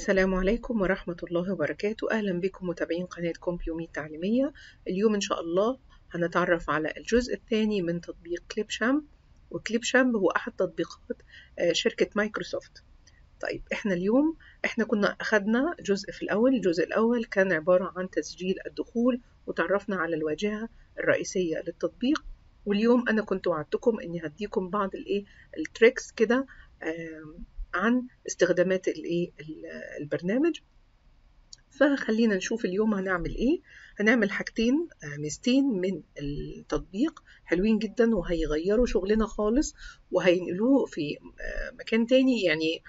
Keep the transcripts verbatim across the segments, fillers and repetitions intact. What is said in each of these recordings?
السلام عليكم ورحمة الله وبركاته. أهلا بكم متابعين قناة كومبيومي التعليمية. اليوم إن شاء الله هنتعرف على الجزء الثاني من تطبيق كليبشامب، وكليبشامب هو أحد تطبيقات شركة مايكروسوفت. طيب إحنا اليوم إحنا كنا أخذنا جزء في الأول، الجزء الأول كان عبارة عن تسجيل الدخول وتعرفنا على الواجهة الرئيسية للتطبيق، واليوم أنا كنت وعدتكم إني هديكم بعض الإيه التريكس كده عن استخدامات الايه البرنامج. فخلينا نشوف اليوم هنعمل ايه. هنعمل حاجتين ميزتين من التطبيق حلوين جدا، وهيغيروا شغلنا خالص وهينقلوه في مكان تاني. يعني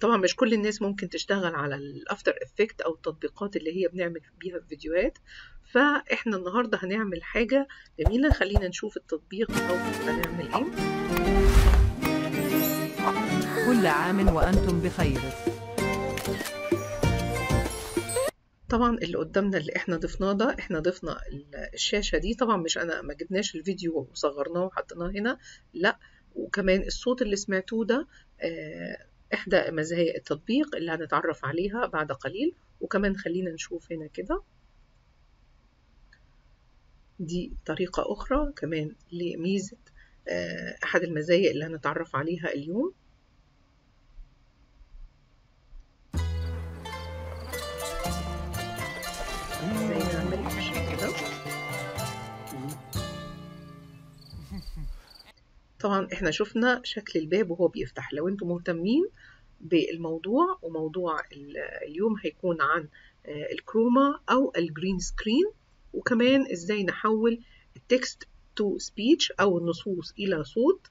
طبعا مش كل الناس ممكن تشتغل على الافتر افكت او التطبيقات اللي هي بنعمل بيها الفيديوهات، فاحنا النهارده هنعمل حاجه جميله. خلينا نشوف التطبيق او هنعمل ايه. كل عام وأنتم بخير. طبعا اللي قدامنا اللي احنا ضفناه ده، احنا ضفنا الشاشة دي. طبعا مش انا ما جبناش الفيديو وصغرناه وحطناه هنا، لا. وكمان الصوت اللي سمعتوه ده احدى مزايا التطبيق اللي هنتعرف عليها بعد قليل. وكمان خلينا نشوف هنا كده، دي طريقة اخرى كمان لميزة احد المزايا اللي هنتعرف عليها اليوم. طبعا احنا شفنا شكل الباب وهو بيفتح. لو انتم مهتمين بالموضوع، وموضوع اليوم هيكون عن الكروما او الجرين سكرين، وكمان ازاي نحول التكست تو سبيتش او النصوص الى صوت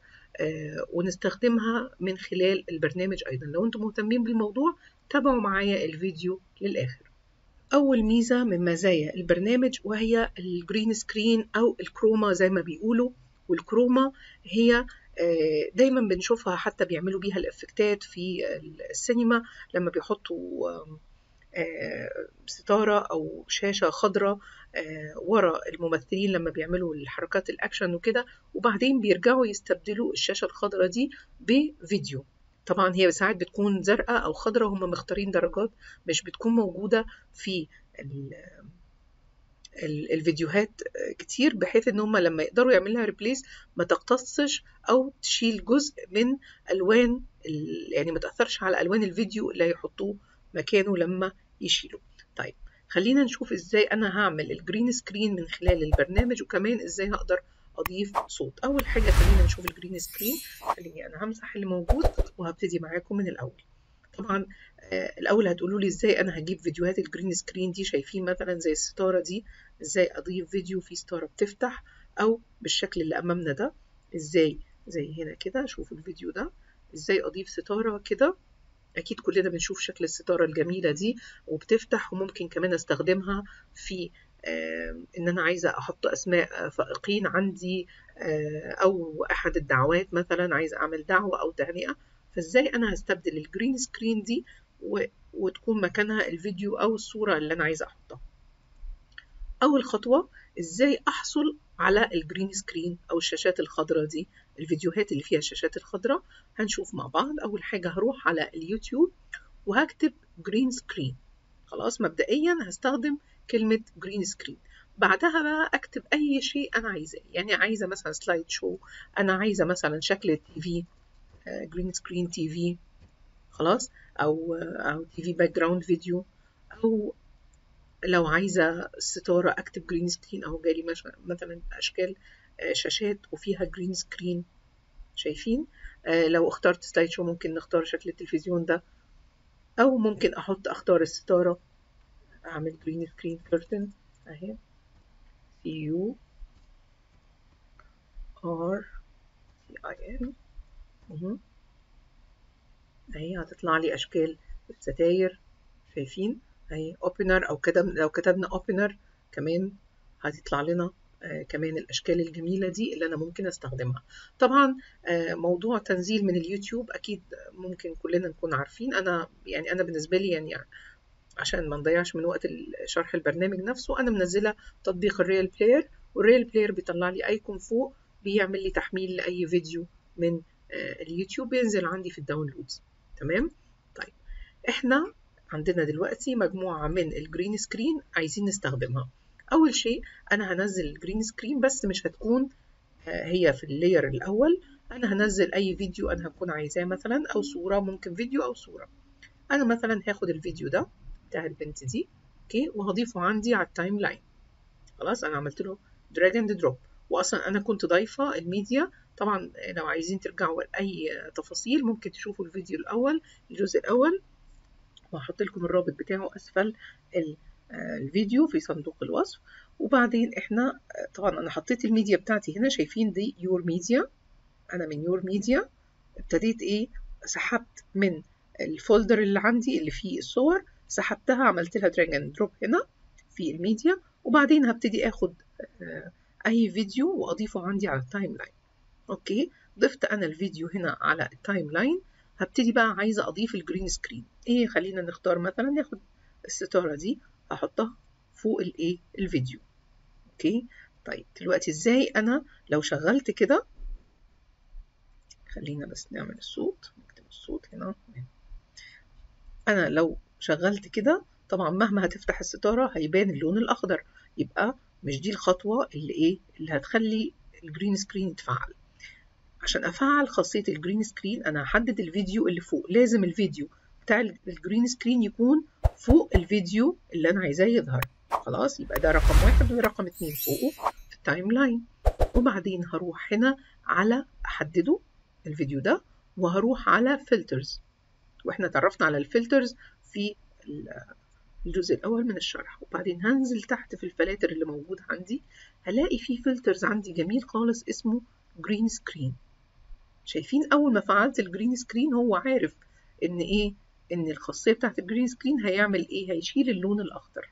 ونستخدمها من خلال البرنامج ايضا. لو انتم مهتمين بالموضوع تابعوا معايا الفيديو للاخر. أول ميزة من مزايا البرنامج وهي الجرين سكرين أو الكروما زي ما بيقولوا. والكروما هي دايما بنشوفها، حتى بيعملوا بيها الإفكتات في السينما لما بيحطوا ستارة أو شاشة خضراء ورا الممثلين لما بيعملوا الحركات الأكشن وكده، وبعدين بيرجعوا يستبدلوا الشاشة الخضراء دي بفيديو. طبعا هي ساعات بتكون زرقاء او خضراء، هم مختارين درجات مش بتكون موجوده في ال ال الفيديوهات كتير، بحيث ان هم لما يقدروا يعملها ريبليس ما تقتصش او تشيل جزء من الوان، يعني ما تاثرش على الوان الفيديو اللي هيحطوه مكانه لما يشيله. طيب خلينا نشوف ازاي انا هعمل الجرين سكرين من خلال البرنامج، وكمان ازاي هقدر اضيف صوت. اول حاجه خلينا نشوف الجرين سكرين. خليني انا همسح اللي موجود وهبتدي معاكم من الاول. طبعا آه الاول هتقولوا لي ازاي انا هجيب فيديوهات الجرين سكرين دي. شايفين مثلا زي الستاره دي، ازاي اضيف فيديو في ستاره بتفتح، او بالشكل اللي امامنا ده ازاي، زي هنا كده. شوفوا الفيديو ده ازاي اضيف ستاره كده. اكيد كلنا بنشوف شكل الستاره الجميله دي وبتفتح، وممكن كمان استخدمها في ان انا عايزه احط اسماء فائقين عندي، او احد الدعوات مثلا عايزه اعمل دعوه او تهنئه. فازاي انا هستبدل الجرين سكرين دي وتكون مكانها الفيديو او الصوره اللي انا عايزه احطها. اول خطوه ازاي احصل على الجرين سكرين او الشاشات الخضراء دي، الفيديوهات اللي فيها الشاشات الخضراء. هنشوف مع بعض. اول حاجه هروح على اليوتيوب وهكتب جرين سكرين. خلاص مبدئيا هستخدم كلمة جرين سكرين. بعدها بقى اكتب اي شيء انا عايزاه، يعني عايزه مثلا سلايد شو، انا عايزه مثلا شكل التي في، جرين سكرين تي في، خلاص، او او تي في باك جراوند فيديو، او لو عايزه ستاره اكتب جرين سكرين. اهو جالي مثلا اشكال شاشات وفيها جرين سكرين، شايفين؟ لو اخترت سلايد شو ممكن نختار شكل التلفزيون ده، او ممكن احط اختار الستاره، اعمل جرين سكرين كيرتن اهي، سي يو ار سي اي ان اهو. اهي هتطلع لي اشكال الستاير، شايفين؟ اهي اوبنر، او كده لو كتبنا اوبنر كمان هتطلع لنا آه كمان الاشكال الجميله دي اللي انا ممكن استخدمها. طبعا آه موضوع تنزيل من اليوتيوب اكيد ممكن كلنا نكون عارفين. انا يعني انا بالنسبه لي يعني, يعني عشان ما نضيعش من وقت شرح البرنامج نفسه، انا منزله تطبيق الريل بلاير، والريل بلاير بيطلع لي ايكون فوق بيعمل لي تحميل لاي فيديو من اليوتيوب، بينزل عندي في الداونلودز. تمام؟ طيب احنا عندنا دلوقتي مجموعة من الجرين سكرين عايزين نستخدمها. اول شيء انا هنزل الجرين سكرين بس مش هتكون هي في اللاير الاول، انا هنزل اي فيديو انا هكون عايزاه مثلا او صورة، ممكن فيديو او صورة. انا مثلا هاخد الفيديو ده بتاع البنت دي، اوكي، وهضيفه عندي على التايم لاين. خلاص انا عملت له دراج اند دروب، واصلا انا كنت ضايفه الميديا. طبعا لو عايزين ترجعوا لاي تفاصيل ممكن تشوفوا الفيديو الاول، الجزء الاول، وهحط لكم الرابط بتاعه اسفل الفيديو في صندوق الوصف. وبعدين احنا طبعا انا حطيت الميديا بتاعتي هنا، شايفين دي يور ميديا. انا من يور ميديا ابتديت ايه، سحبت من الفولدر اللي عندي اللي فيه الصور، سحبتها عملت لها دراج اند دروب هنا في الميديا، وبعدين هبتدي اخد اي فيديو واضيفه عندي على التايم لاين. اوكي، ضفت انا الفيديو هنا على التايم لاين. هبتدي بقى عايزه اضيف الجرين سكرين. ايه، خلينا نختار مثلا، ناخد الستاره دي احطها فوق الايه، الفيديو. اوكي طيب، دلوقتي ازاي انا لو شغلت كده، خلينا بس نعمل الصوت، نكتب الصوت هنا. انا لو شغلت كده طبعا مهما هتفتح الستاره هيبان اللون الاخضر، يبقى مش دي الخطوه اللي ايه، اللي هتخلي الجرين سكرين يتفعل. عشان افعل خاصيه الجرين سكرين انا هحدد الفيديو اللي فوق، لازم الفيديو بتاع الجرين سكرين يكون فوق الفيديو اللي انا عايزاه يظهر. خلاص يبقى ده رقم واحد، ورقم اتنين فوقه في التايم لاين. وبعدين هروح هنا على احدده الفيديو ده، وهروح على فلترز، واحنا اتعرفنا على الفلترز في الجزء الاول من الشرح. وبعدين هنزل تحت في الفلاتر اللي موجود عندي، هلاقي فيه فلترز عندي جميل خالص اسمه جرين سكرين. شايفين اول ما فعلت الجرين سكرين هو عارف ان ايه، ان الخاصيه بتاعت الجرين سكرين هيعمل ايه، هيشيل اللون الاخضر.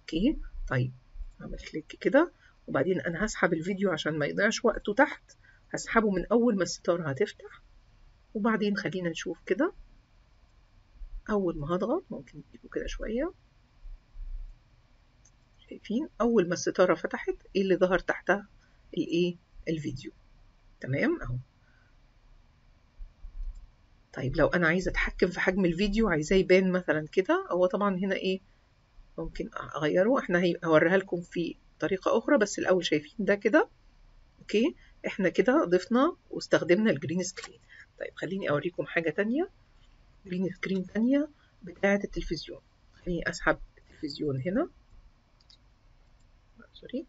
اوكي طيب، اعمل كليك كده، وبعدين انا هسحب الفيديو عشان ما يضيعش وقته تحت، هسحبه من اول ما الستاره هتفتح. وبعدين خلينا نشوف كده، اول ما هضغط ممكن تجيبه كده شويه. شايفين اول ما الستاره فتحت ايه اللي ظهر تحتها، الايه، الفيديو. تمام اهو. طيب لو انا عايزه اتحكم في حجم الفيديو، عايزاه يبان مثلا كده، هو طبعا هنا ايه، ممكن اغيره، احنا هوريها لكم في طريقه اخرى، بس الاول شايفين ده كده. اوكي احنا كده ضفنا واستخدمنا الجرين سكرين. طيب خليني اوريكم حاجه تانية، جرين سكرين تانية بتاعه التلفزيون. خليني اسحب التلفزيون هنا، سوري،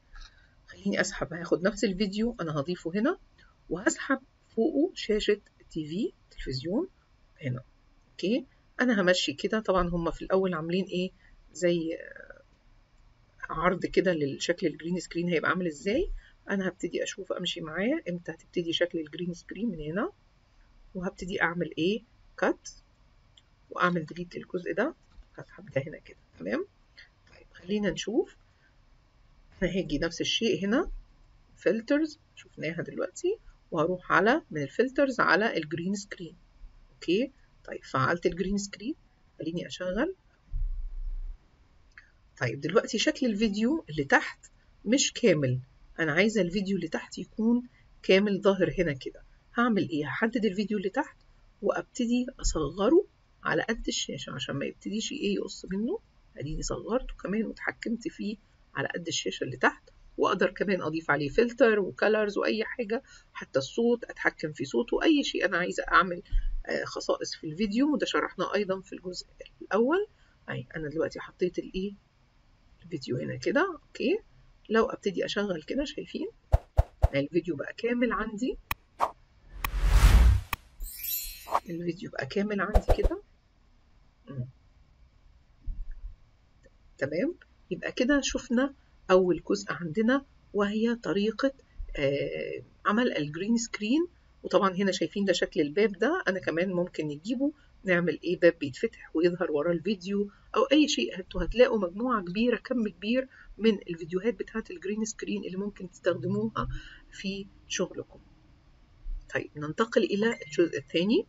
خليني اسحب، هاخد نفس الفيديو انا هضيفه هنا، وهسحب فوقه شاشه تي في، تلفزيون هنا. اوكي انا همشي كده، طبعا هم في الاول عاملين ايه، زي عرض كده للشكل الجرين سكرين هيبقى عامل ازاي. انا هبتدي اشوف امشي معاه امتى هتبتدي شكل الجرين سكرين من هنا، وهبتدي اعمل ايه، كات، واعمل ديليت للجزء ده، هسحب ده هنا كده. تمام طيب خلينا نشوف، انا هاجي نفس الشيء هنا فلترز شفناها دلوقتي، وهروح على من الفلترز على الجرين سكرين. اوكي طيب فعلت الجرين سكرين، خليني اشغل. طيب دلوقتي شكل الفيديو اللي تحت مش كامل، انا عايزه الفيديو اللي تحت يكون كامل ظاهر هنا كده. هعمل ايه، هحدد الفيديو اللي تحت وابتدي اصغره على قد الشاشه عشان ما يبتديش ايه، يقص منه. اديني صغرته كمان وتحكمت فيه على قد الشاشه اللي تحت، واقدر كمان اضيف عليه فلتر وكالرز واي حاجه، حتى الصوت اتحكم في صوته، اي شيء انا عايزه اعمل خصائص في الفيديو، وده شرحناه ايضا في الجزء الاول. اهي انا دلوقتي حطيت الايه، الفيديو هنا كده. اوكي لو ابتدي اشغل كده، شايفين الفيديو بقى كامل عندي، الفيديو بقى كامل عندي كده. تمام يبقى كده شفنا أول جزء عندنا، وهي طريقة آه عمل الجرين سكرين. وطبعا هنا شايفين ده شكل الباب ده، أنا كمان ممكن نجيبه نعمل إيه، باب بيتفتح ويظهر وراه الفيديو أو أي شيء. هتو هتلاقوا مجموعة كبيرة، كم كبير من الفيديوهات بتاعة الجرين سكرين اللي ممكن تستخدموها في شغلكم. طيب ننتقل إلى الجزء الثاني،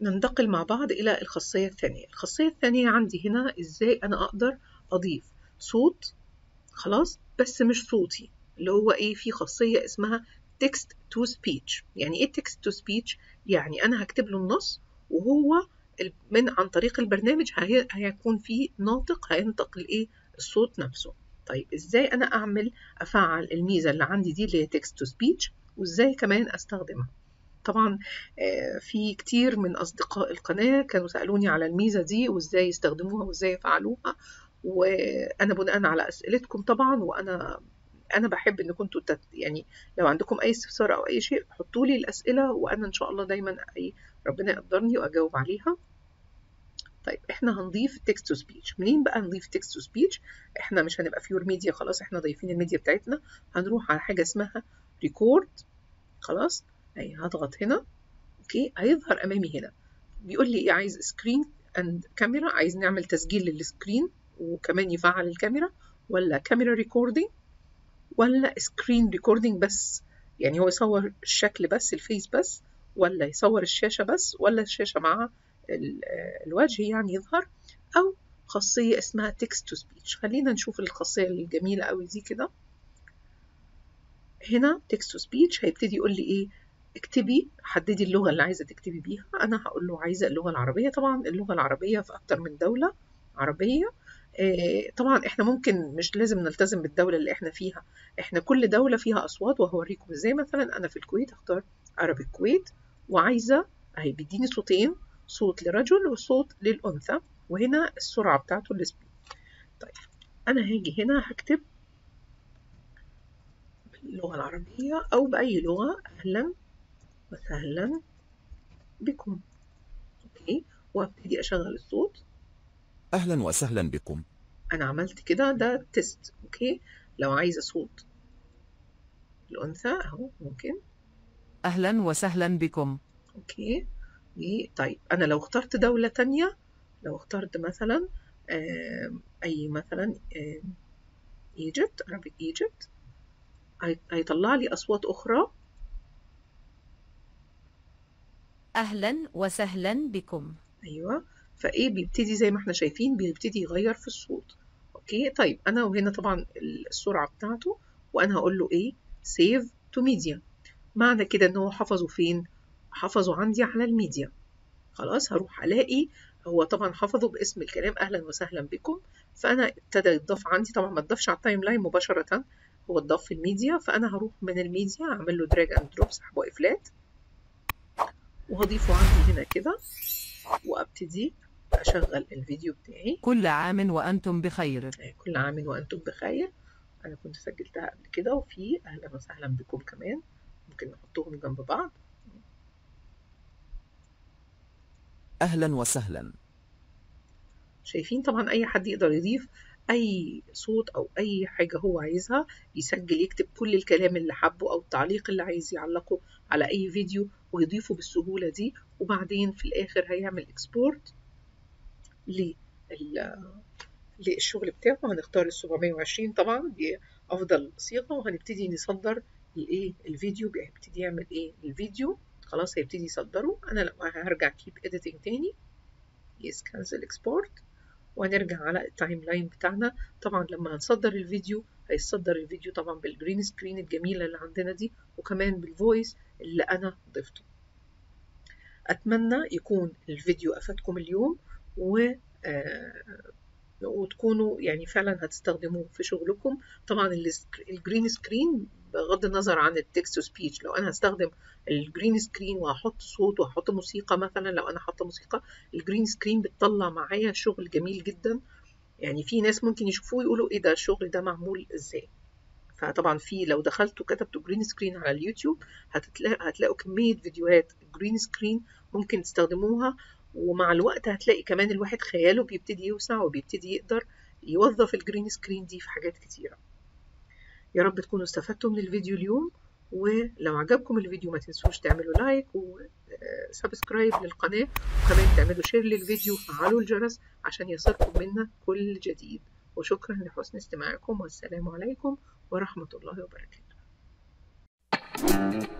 ننتقل مع بعض إلى الخاصية الثانية. الخاصية الثانية عندي هنا إزاي أنا أقدر أضيف صوت، خلاص، بس مش صوتي، اللي هو إيه، في خاصية اسمها text to speech. يعني ايه text to speech؟ يعني انا هكتب له النص وهو من عن طريق البرنامج هيكون فيه ناطق هينطق الايه الصوت نفسه. طيب ازاي انا اعمل افعل الميزه اللي عندي دي اللي هي text to speech وازاي كمان استخدمها؟ طبعا في كتير من اصدقاء القناه كانوا سالوني على الميزه دي وازاي يستخدموها وازاي يفعلوها، وانا بناء على اسئلتكم طبعا، وانا انا بحب ان كنتوا يعني لو عندكم اي استفسار او اي شيء حطوا لي الاسئله، وانا ان شاء الله دايما اي ربنا يقدرني واجاوب عليها. طيب احنا هنضيف text to speech. منين بقى نضيف text to speech؟ احنا مش هنبقى في your media، خلاص احنا ضايفين الميديا بتاعتنا. هنروح على حاجه اسمها record، خلاص اهي هضغط هنا اوكي، هيظهر امامي هنا بيقول لي عايز screen and camera، عايز نعمل تسجيل للسكرين وكمان يفعل الكاميرا، ولا كاميرا ريكوردينج، ولا سكرين ريكوردينج بس، يعني هو يصور الشكل بس الفيس بس، ولا يصور الشاشه بس، ولا الشاشه مع الوجه يعني يظهر، او خاصيه اسمها text to speech. خلينا نشوف الخاصيه الجميله قوي دي كده. هنا text to speech هيبتدي يقول لي ايه، اكتبي حددي اللغه اللي عايزه تكتبي بيها. انا هقول له عايزه اللغه العربيه، طبعا اللغه العربيه في اكتر من دوله عربيه. طبعا احنا ممكن مش لازم نلتزم بالدولة اللي احنا فيها، احنا كل دولة فيها اصوات وهوريكم ازاي. مثلا انا في الكويت هختار عربي الكويت، وعايزة اهي بيديني صوتين، صوت لرجل وصوت للانثى، وهنا السرعة بتاعته السبيد. طيب انا هاجي هنا هكتب باللغة العربية او باي لغة، اهلا وسهلا بكم، اوكي، وابتدي اشغل الصوت. اهلا وسهلا بكم. انا عملت كده ده تيست اوكي. لو عايزه صوت الانثى اهو ممكن اهلا وسهلا بكم اوكي. طيب انا لو اخترت دوله تانية، لو اخترت مثلا اي مثلا ايجيبت، عربي ايجيبت، هيطلع لي اصوات اخرى. اهلا وسهلا بكم ايوه. فايه بيبتدي زي ما احنا شايفين بيبتدي يغير في الصوت اوكي. طيب انا وهنا طبعا السرعه بتاعته، وانا هقول له ايه save to media، معنى كده ان هو حفظه فين، حفظه عندي على الميديا. خلاص هروح الاقي هو طبعا حفظه باسم الكلام اهلا وسهلا بكم، فانا ابتدى يتضاف عندي. طبعا ما اتضافش على التايم لاين مباشره، هو اتضاف في الميديا، فانا هروح من الميديا اعمل له drag and drop، سحب وافلات، وهضيفه عندي هنا كده، وابتدي أشغل الفيديو بتاعي. كل عام وأنتم بخير. كل عام وأنتم بخير. أنا كنت سجلتها قبل كده، وفي أهلا وسهلا بكم كمان، ممكن نحطهم جنب بعض. أهلا وسهلا. شايفين طبعا أي حد يقدر يضيف أي صوت أو أي حاجة هو عايزها، يسجل يكتب كل الكلام اللي حبه أو التعليق اللي عايز يعلقه على أي فيديو ويضيفه بالسهولة دي، وبعدين في الآخر هيعمل إكسبورت للشغل بتاعه. هنختار ال سبعمية وعشرين طبعا دي افضل صيغه، وهنبتدي نصدر الايه الفيديو. بيبتدي يعمل ايه الفيديو، خلاص هيبتدي يصدره. انا لو هرجع كيب اديتنج تاني، يس كانسل اكسبورت، وهنرجع على التايم لاين بتاعنا. طبعا لما هنصدر الفيديو هيصدر الفيديو طبعا بالجرين سكرين الجميله اللي عندنا دي، وكمان بالفويس اللي انا ضفته. اتمنى يكون الفيديو افادكم اليوم، و وتكونوا يعني فعلا هتستخدموه في شغلكم. طبعا الجرين سكرين بغض النظر عن التكست تو سبيتش، لو انا هستخدم الجرين سكرين وهحط صوت وهحط موسيقى مثلا، لو انا حاطه موسيقى الجرين سكرين بتطلع معايا شغل جميل جدا. يعني في ناس ممكن يشوفوه يقولوا ايه ده الشغل ده معمول ازاي. فطبعا في لو دخلتوا كتبتوا جرين سكرين على اليوتيوب هتلاقوا هتلاقوا كميه فيديوهات جرين سكرين ممكن تستخدموها. ومع الوقت هتلاقي كمان الواحد خياله بيبتدي يوسع، وبيبتدي يقدر يوظف الجرين سكرين دي في حاجات كتيرة. يا رب تكونوا استفدتوا من الفيديو اليوم، ولو عجبكم الفيديو ما تنسوش تعملوا لايك وسبسكرايب للقناة، وكمان تعملوا شير للفيديو وفعلوا الجرس عشان يصلكم منا كل جديد. وشكرا لحسن استماعكم، والسلام عليكم ورحمة الله وبركاته.